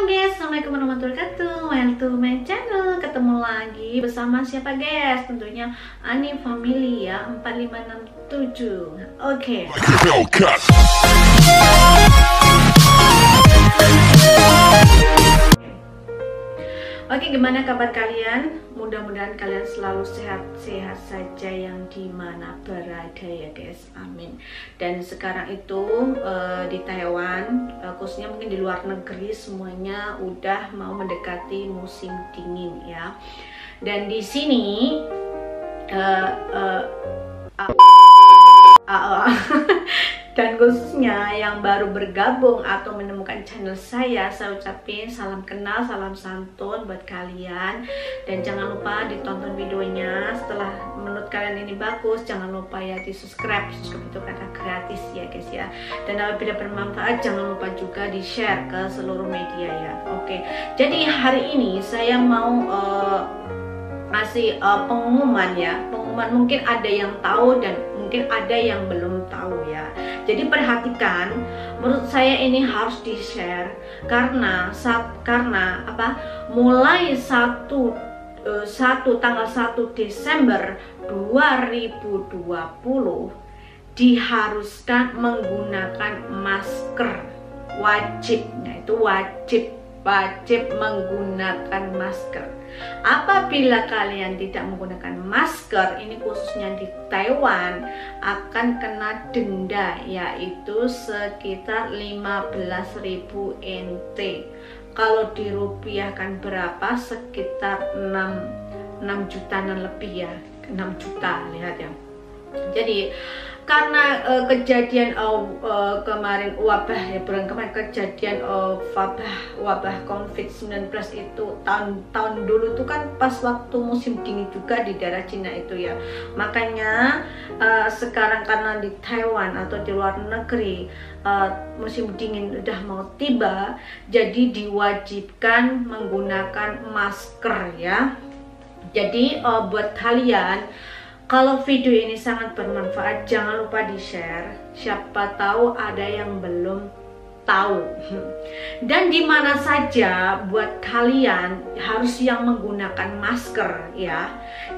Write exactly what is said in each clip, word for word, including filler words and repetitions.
Halo guys, assalamualaikum warahmatullahi wabarakatuh. Welcome to my channel. Ketemu lagi bersama siapa guys? Tentunya Ani Family ya, empat lima enam tujuh. Oke. Oke, gimana kabar kalian? Mudah-mudahan kalian selalu sehat-sehat saja yang dimana berada ya guys, amin. Dan sekarang itu uh, di Taiwan, uh, khususnya mungkin di luar negeri, semuanya udah mau mendekati musim dingin ya. Dan di sini uh, uh, uh, uh, dan khususnya yang baru bergabung atau menemukan channel saya, saya ucapin salam kenal, salam santun buat kalian. Dan jangan lupa ditonton videonya. Setelah menurut kalian ini bagus, jangan lupa ya di subscribe. Subscribe itu karena gratis ya guys ya. Dan apabila bermanfaat, jangan lupa juga di share ke seluruh media ya. Oke, jadi hari ini saya mau uh, ngasih uh, pengumuman ya. Pengumuman mungkin ada yang tahu dan mungkin ada yang belum tahu ya. Jadi perhatikan, menurut saya ini harus di-share karena saat karena apa? Mulai satu tanggal satu Desember dua ribu dua puluh diharuskan menggunakan masker. Wajib, nah itu wajib wajib menggunakan masker. Apabila kalian tidak menggunakan masker, ini khususnya di Taiwan, akan kena denda yaitu sekitar lima belas ribu N T. Kalau dirupiahkan berapa? Sekitar enam jutaan lebih ya. enam juta, lihat ya. Jadi karena uh, kejadian uh, uh, kemarin wabah ya bulan kemarin kejadian uh, wabah wabah COVID sembilan belas itu tahun tahun dulu tuh kan pas waktu musim dingin juga di daerah Cina itu ya, makanya uh, sekarang karena di Taiwan atau di luar negeri uh, musim dingin udah mau tiba, jadi diwajibkan menggunakan masker ya. Jadi uh, buat kalian, kalau video ini sangat bermanfaat, jangan lupa di-share. Siapa tahu ada yang belum tahu. Dan dimana saja buat kalian harus yang menggunakan masker ya.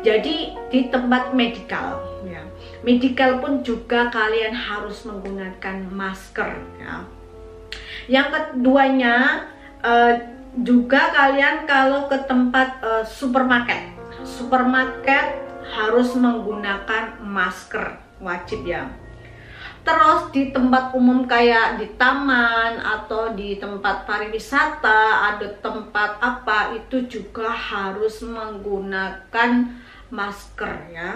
Jadi di tempat medikal ya. Medikal pun juga kalian harus menggunakan masker ya. Yang keduanya eh, juga kalian kalau ke tempat eh, supermarket. Supermarket harus menggunakan masker, wajib ya. Terus di tempat umum kayak di taman atau di tempat pariwisata, ada tempat apa, itu juga harus menggunakan masker ya.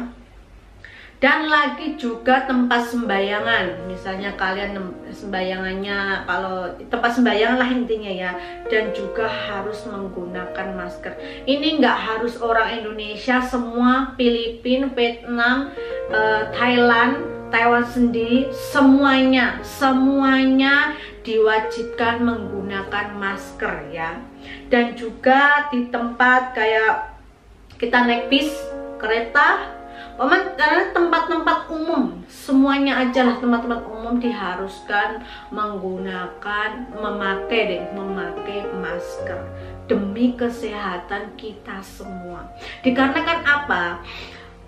Dan lagi juga tempat sembayangan, misalnya kalian sembayangannya, kalau tempat sembayangan lah intinya ya, dan juga harus menggunakan masker. Ini nggak harus orang Indonesia, semua Filipina, Vietnam, eh, Thailand, Taiwan sendiri, semuanya, semuanya diwajibkan menggunakan masker ya. Dan juga di tempat kayak kita naik bis, kereta, karena tempat-tempat umum, semuanya ajalah tempat-tempat umum diharuskan menggunakan, memakai deh, memakai masker demi kesehatan kita semua. Dikarenakan apa?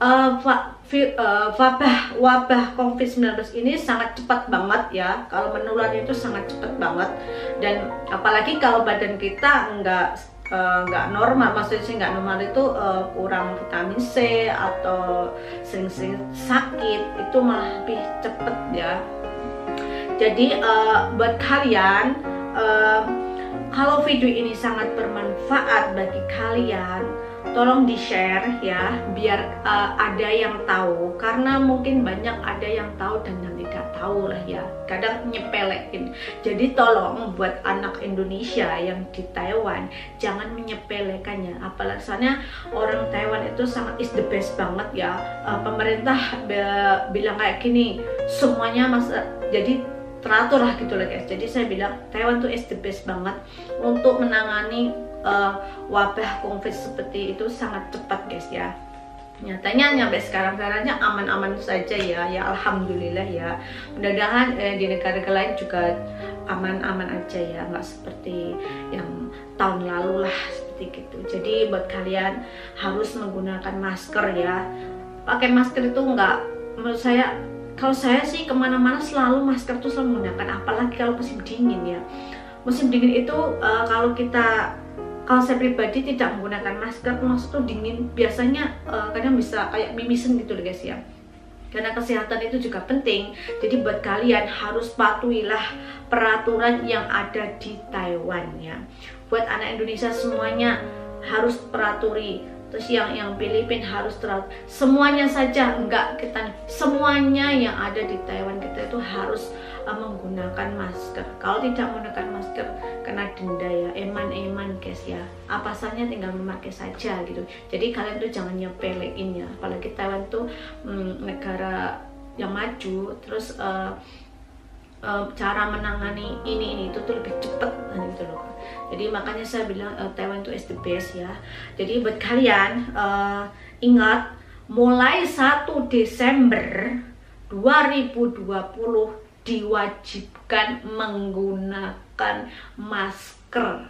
Uh, uh, wabah wabah COVID sembilan belas ini sangat cepat banget ya, kalau menularnya itu sangat cepat banget, dan apalagi kalau badan kita enggak nggak uh, normal, maksudnya sih nggak normal itu uh, kurang vitamin C atau sering-sering sakit, itu malah lebih cepet ya. Jadi uh, buat kalian, uh, kalau video ini sangat bermanfaat bagi kalian, tolong di-share ya, biar uh, ada yang tahu, karena mungkin banyak ada yang tahu dan yang tidak tahu lah ya, kadang nyepelekin. Jadi tolong buat anak Indonesia yang di Taiwan, jangan menyepelekannya. Apalagi soalnya orang Taiwan itu sangat is the best banget ya. Uh, pemerintah be bilang kayak gini, semuanya masa jadi teratur lah gitu lah guys. Jadi saya bilang Taiwan tuh is the best banget untuk menangani uh, wabah COVID seperti itu, sangat cepat guys ya. Nyatanya nyampe sekarang caranya aman-aman saja ya, ya alhamdulillah ya. Mudah-mudahan eh, di negara lain juga aman-aman aja ya, nggak seperti yang tahun lalu lah, seperti gitu. Jadi buat kalian harus menggunakan masker ya. Pakai masker itu nggak, menurut saya, kalau saya sih kemana-mana selalu masker tuh selalu menggunakan, apalagi kalau musim dingin ya. Musim dingin itu uh, kalau kita kalau saya pribadi tidak menggunakan masker, maksud tuh dingin biasanya uh, kadang bisa kayak mimisan gitu loh guys ya. Karena kesehatan itu juga penting, jadi buat kalian harus patuhilah peraturan yang ada di Taiwan ya. Buat anak Indonesia semuanya harus peraturi, terus yang yang Filipina harus terat, semuanya saja enggak kita semuanya yang ada di Taiwan kita itu harus uh, menggunakan masker. Kalau tidak menggunakan masker kena denda ya, eman-eman guys ya. Apa saja tinggal memakai saja gitu. Jadi kalian tuh jangan nyepelein ya. Apalagi Taiwan tuh mm, negara yang maju, terus uh, Uh, cara menangani ini ini itu tuh lebih cepat gitu loh. Jadi makanya saya bilang uh, Taiwan itu is the best ya. Jadi buat kalian uh, ingat, mulai satu Desember dua ribu dua puluh diwajibkan menggunakan masker.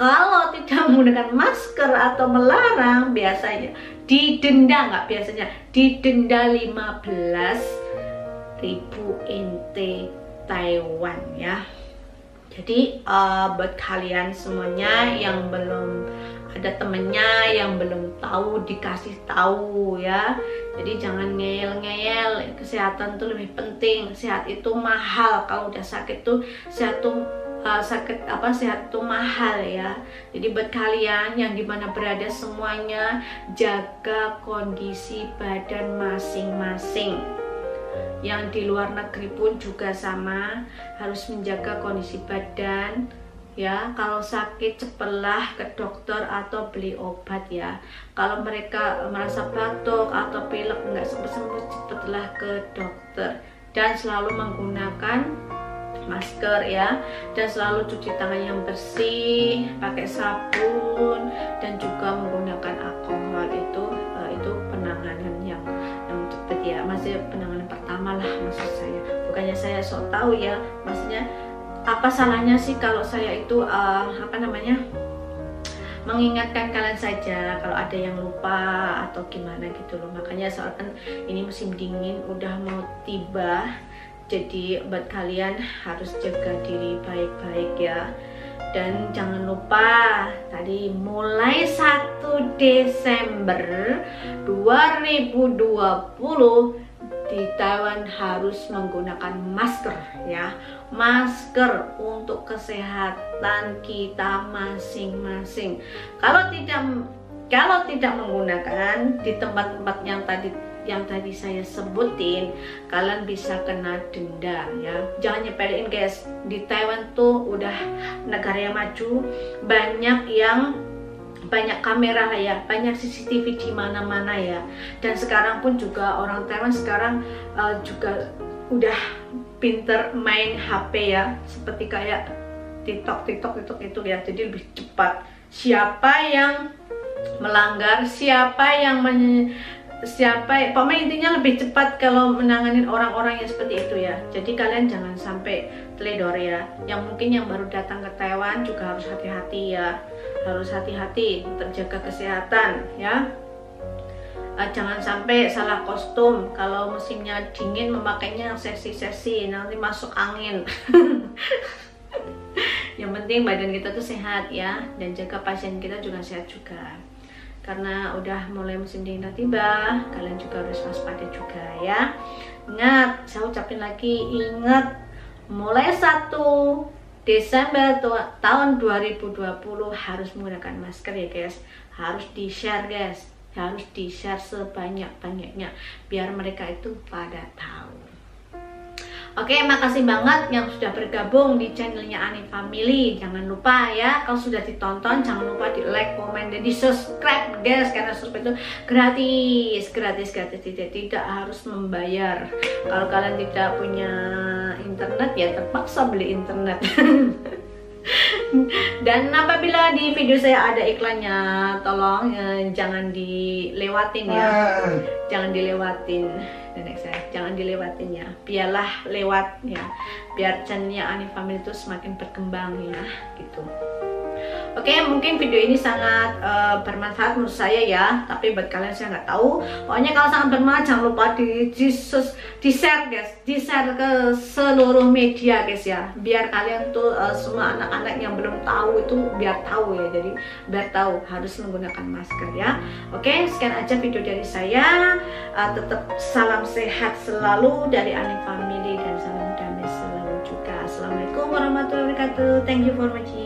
Kalau tidak menggunakan masker atau melarang biasanya didenda, nggak biasanya didenda lima belas ribu ente Taiwan ya. Jadi uh, buat kalian semuanya yang belum ada temennya, yang belum tahu dikasih tahu ya. Jadi jangan ngeyel-ngeyel, kesehatan tuh lebih penting. Sehat itu mahal, kalau udah sakit tuh sehat tuh uh, sakit apa sehat tuh mahal ya. Jadi buat kalian yang dimana berada semuanya jaga kondisi badan masing-masing. Yang di luar negeri pun juga sama, harus menjaga kondisi badan ya. Kalau sakit cepatlah ke dokter atau beli obat ya. Kalau mereka merasa batuk atau pilek nggak sembuh-sembuh, cepatlah ke dokter, dan selalu menggunakan masker ya, dan selalu cuci tangan yang bersih, pakai sabun, dan juga menggunakan alkohol. Itu uh, itu penanganan yang yang cepat ya, masih penanganan pertama lah maksud saya. Bukannya saya sok tahu ya, maksudnya apa salahnya sih kalau saya itu uh, apa namanya mengingatkan kalian saja kalau ada yang lupa atau gimana gitu loh. Makanya soalnya ini musim dingin udah mau tiba. Jadi buat kalian harus jaga diri baik-baik ya. Dan jangan lupa tadi mulai satu Desember dua ribu dua puluh di Taiwan harus menggunakan masker ya. Masker untuk kesehatan kita masing-masing. Kalau tidak kalau tidak menggunakan di tempat-tempat yang tadi yang tadi saya sebutin, kalian bisa kena denda ya. Jangan nyepelin guys, di Taiwan tuh udah negara yang maju, banyak yang banyak kamera lah ya, banyak C C T V di mana-mana ya. Dan sekarang pun juga orang Taiwan sekarang uh, juga udah pinter main H P ya, seperti kayak TikTok, TikTok, TikTok itu ya. Jadi lebih cepat. Siapa yang melanggar, siapa yang men siapa pokoknya intinya lebih cepat kalau menanganin orang-orang yang seperti itu ya. Jadi kalian jangan sampai teledor ya. Yang mungkin yang baru datang ke Taiwan juga harus hati-hati ya, harus hati-hati terjaga kesehatan ya. Uh, jangan sampai salah kostum, kalau musimnya dingin memakainya yang seksi-seksi, nanti masuk angin. Yang penting badan kita tuh sehat ya, dan jaga pasien kita juga sehat juga. Karena udah mulai musim dingin tiba, kalian juga harus waspada juga ya. Ingat, saya ucapin lagi, ingat mulai satu Desember tahun dua ribu dua puluh harus menggunakan masker ya guys. Harus di-share guys, harus di-share sebanyak-banyaknya biar mereka itu pada tahu. Oke, makasih banget yang sudah bergabung di channelnya Ani Family. Jangan lupa ya, kalau sudah ditonton jangan lupa di like, komen, dan di subscribe guys. Karena subscribe itu gratis, gratis, gratis, tidak, tidak harus membayar. Kalau kalian tidak punya internet ya terpaksa beli internet. Dan apabila di video saya ada iklannya, tolong eh, jangan dilewatin ya, jangan dilewatin. Dan next saya. jangan dilewatin ya, biarlah lewat ya, biar channelnya Ani Family itu semakin berkembang ya, gitu. Oke, okay, mungkin video ini sangat uh, bermanfaat menurut saya ya, tapi buat kalian saya nggak tahu. Pokoknya kalau sangat bermanfaat jangan lupa di, di, di share guys, di share ke seluruh media guys ya, biar kalian tuh uh, semua anak-anak yang belum tahu itu biar tahu ya, jadi biar tahu harus menggunakan masker ya. Oke, okay, sekian aja video dari saya. Uh, tetap salam sehat selalu dari Ani Family dan salam damai selalu juga. Assalamualaikum warahmatullahi wabarakatuh. Thank you for watching.